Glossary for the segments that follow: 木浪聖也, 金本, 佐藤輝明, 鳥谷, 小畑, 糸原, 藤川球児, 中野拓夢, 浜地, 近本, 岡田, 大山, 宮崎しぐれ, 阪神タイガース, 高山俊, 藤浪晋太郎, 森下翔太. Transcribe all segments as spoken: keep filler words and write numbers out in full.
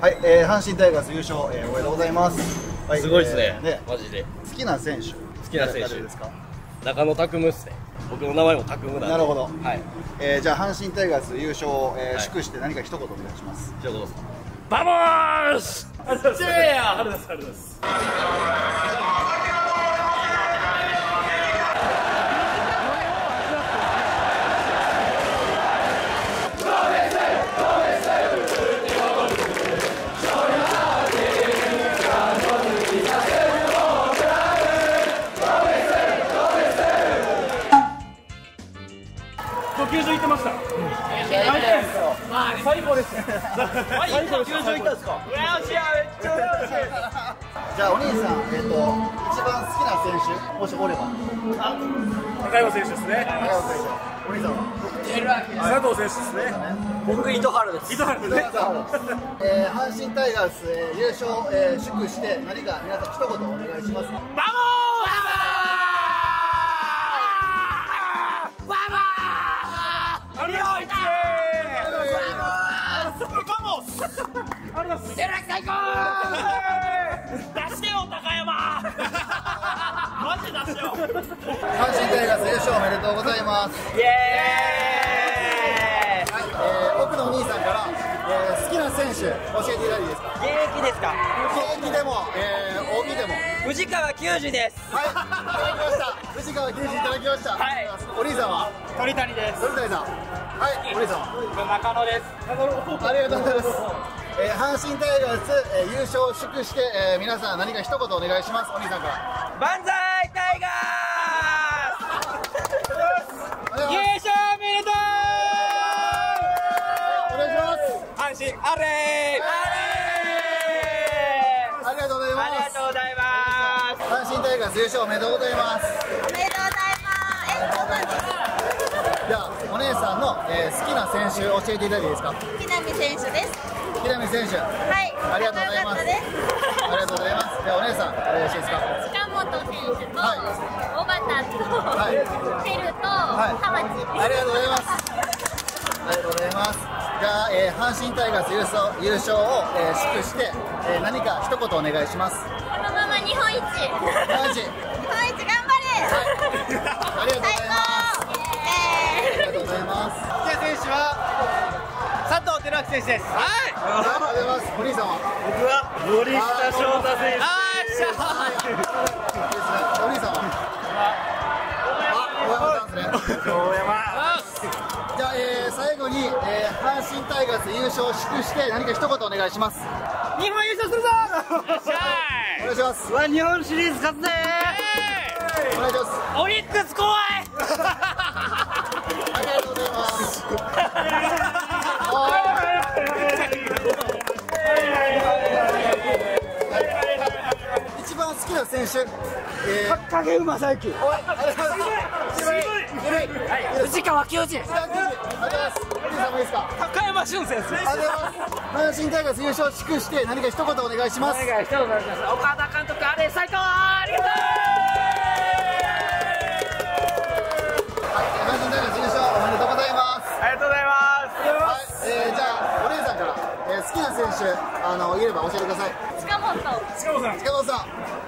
はい、えー、阪神タイガース優勝、えー、おめでとうございます。はい、すごいですね。えー、ね、マジで。好きな選手。好きな選手ですか。中野拓夢ですね。僕の名前も拓夢なんで。なるほど。はい。えー、じゃあ阪神タイガース優勝、えー、祝して何か一言お願いします。一言ですか。バモース。ありがとうございます。ありがとうございます。最高です。最高です。最高ですか。じゃあお兄さん、えっと一番好きな選手もしおれば。高山選手ですね。お兄さんは。佐藤選手ですね。僕糸原です。糸原です。え阪神タイガース優勝祝して何か皆さん一言お願いします。バモー。バモー。バモー。よいしょ。出る最高。出してよ高山。神タイガース優勝おめでとうございます。イエーイ。はい、えー、僕のお兄さんから、えー、好きな選手教えていただいていいですか？現役ですか？現役でも、えー、オービー でも。藤川球児です。はい、いただきました。藤川球児いただきました。はい。お兄さんは？鳥谷です。鳥谷さん。はい。お兄さんは？中野です。ありがとうございます。えー、阪神タイガース、えー、優勝を祝して、えー、皆さん何か一言お願いします。お兄さんから。万歳タイガース。優勝おめでとう。お願いします。阪神アレー。アレー。ありがとうございます。ありがとうございます。阪神タイガース優勝おめでとうございます。おめでとうございます。じゃあお姉さんの、えー、好きな選手教えていただいていいですか？木浪選手です。木浪選手、はい、ありがとうございます。ありがとうございます。じゃあお姉さん、よろしいですか？近本選手と、小畑と、テルと、浜地。ありがとうございます。ありがとうございます。じゃあ、えー、阪神タイガース優勝、優勝を、えー、祝して、えー、何か一言お願いします。このまま日本一。日本一。日本一頑張れ。はい、ありがとうございます。ありがとうございます。じゃあ選手は。佐藤輝明選手です。はい。ありがとうございます。お兄さんは。僕は森下翔太選手。お兄さんは。あ、大山さんですね。大山。じゃあ、えー、最後に、えー、阪神タイガース優勝を祝して何か一言お願いします。日本優勝するぞ。お願いします。わ、日本シリーズ勝つね。お願いします。オリックス怖い。ありがとうございます。一番好きな選手、えー、影馬最近。藤川球児。高山俊選手。阪神タイガース優勝を祝して何か一言お願いします。岡田監督あれ最高。ありがとう。阪神タイガース優勝おめでとうございます。ありがとうございます。えー、じゃあお姉さんから。好きな選手あのいれば教えてください。近本さん。近本さん。近本さん。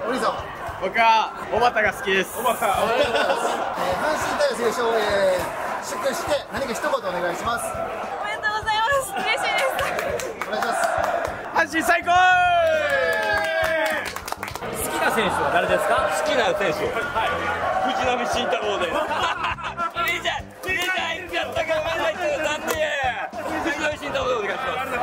お兄さんは。僕は小畑が好きです。小畑。阪神タイガース優勝を祝して何か一言お願いします。おめでとうございます。嬉しいです。お願いします。阪神最高。好きな選手は誰ですか？好きな選手。はい。藤浪晋太郎です。いいじゃん。いいじゃん。いいじゃん。頑張りたい。なんで。藤浪晋太郎です。阪神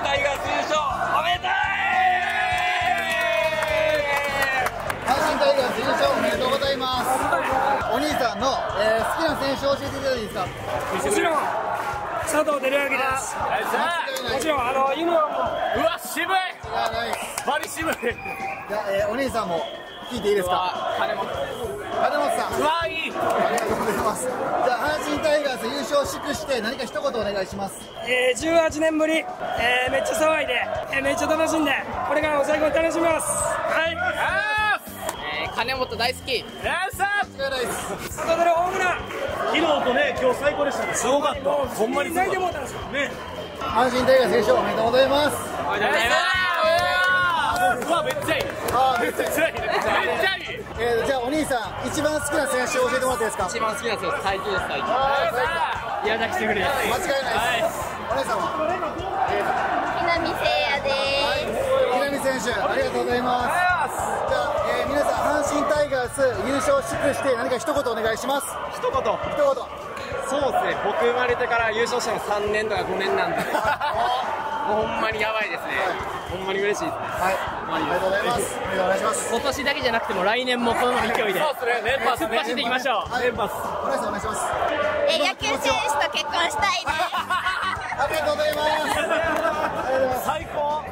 タイガース優勝おめでとう！阪神タイガース優勝おめでとうございます。お兄さんの、えー、好きな選手を教えていただいていいですか？もちろん佐藤輝明です。もちろんあのユニフォーム。うわ渋い。バリ渋い。じゃあ、えー、お兄さんも聞いていいですか？金本さん。うわいい。ありがとうございます。じゃあ阪神タイガース優勝を祝して何か一言お願いします。えー、じゅうはちねんぶり、えー、めっちゃ騒いで、えー、めっちゃ楽しんで、これからも最後に楽しみます。はい。えー、金本大好き。ナイス。ナイス。サトルホームラン。昨日とね今日最高でしたね。すごかった。ほんまにすごかった。ね。阪神タイガース優勝おめでとうございます。おめでとうございます。うわめっちゃいい。ああめっちゃいい。めっちゃいい。えじゃあお兄さん一番好きな選手を教えてもらっていいですか？一番好きな選手最近です最近。ああ宮崎しぐれです。間違いないです。お姉さんは。木浪聖也です。木浪選手ありがとうございます。じゃあえ皆さん阪神タイガース優勝祝して何か一言お願いします。一言一言。そうですね。僕生まれてから優勝したのさんねんとかごねんなんで。もうほんまにやばいですね。ほんまに嬉しいですね。はい、ありがとうございます。お願いします。今年だけじゃなくても来年もこの勢いで突っ走っていきましょう。連発。お願いします。え、野球選手と結婚したいです。ありがとうございます。最高。